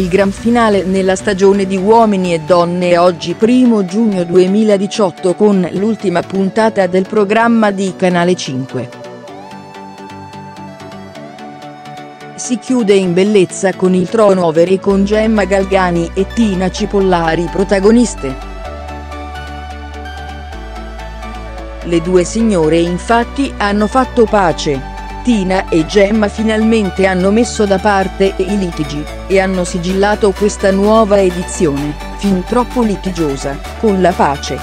il gran finale nella stagione di Uomini e Donne oggi 1 giugno 2018 con l'ultima puntata del programma di Canale 5. Si chiude in bellezza con il turnover con Gemma Galgani e Tina Cipollari protagoniste. Le due signore infatti hanno fatto pace. Tina e Gemma finalmente hanno messo da parte i litigi, e hanno sigillato questa nuova edizione, fin troppo litigiosa, con la pace.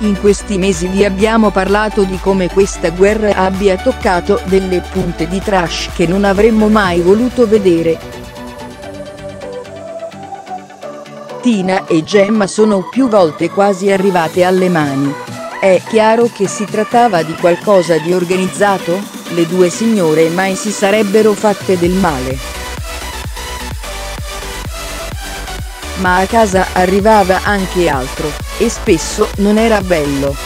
In questi mesi vi abbiamo parlato di come questa guerra abbia toccato delle punte di trash che non avremmo mai voluto vedere. Tina e Gemma sono più volte quasi arrivate alle mani. È chiaro che si trattava di qualcosa di organizzato, le due signore mai si sarebbero fatte del male. Ma a casa arrivava anche altro, e spesso non era bello.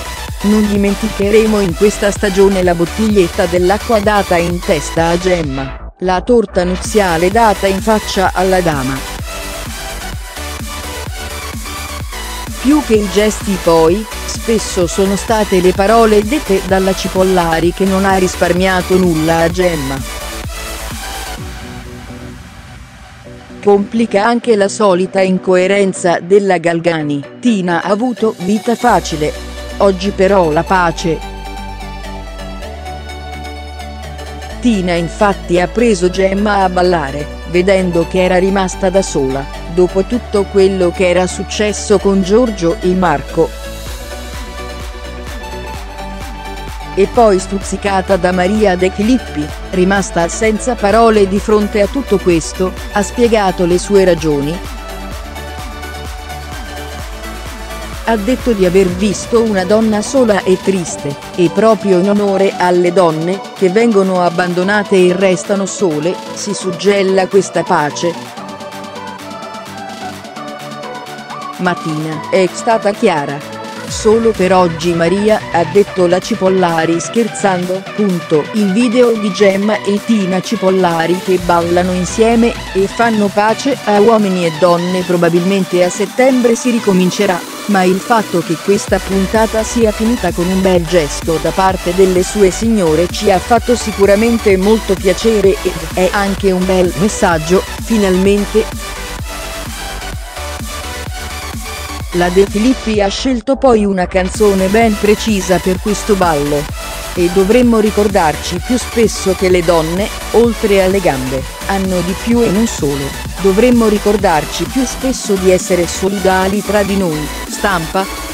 Non dimenticheremo in questa stagione la bottiglietta dell'acqua data in testa a Gemma, la torta nuziale data in faccia alla dama. Più che i gesti poi, spesso sono state le parole dette dalla Cipollari che non ha risparmiato nulla a Gemma. Complica anche la solita incoerenza della Galgani, Tina ha avuto vita facile. Oggi però la pace. Tina infatti ha preso Gemma a ballare, vedendo che era rimasta da sola, dopo tutto quello che era successo con Giorgio e Marco. E poi stuzzicata da Maria De Filippi, rimasta senza parole di fronte a tutto questo, ha spiegato le sue ragioni. Ha detto di aver visto una donna sola e triste, e proprio in onore alle donne, che vengono abbandonate e restano sole, si suggella questa pace. Ma Tina è stata chiara. Solo per oggi Maria, ha detto la Cipollari scherzando. Il video di Gemma e Tina Cipollari che ballano insieme, e fanno pace a Uomini e Donne probabilmente a settembre si ricomincerà, ma il fatto che questa puntata sia finita con un bel gesto da parte delle sue signore ci ha fatto sicuramente molto piacere ed è anche un bel messaggio, finalmente. La De Filippi ha scelto poi una canzone ben precisa per questo ballo. E dovremmo ricordarci più spesso che le donne, oltre alle gambe, hanno di più e non solo. Dovremmo ricordarci più spesso di essere solidali tra di noi, stampa.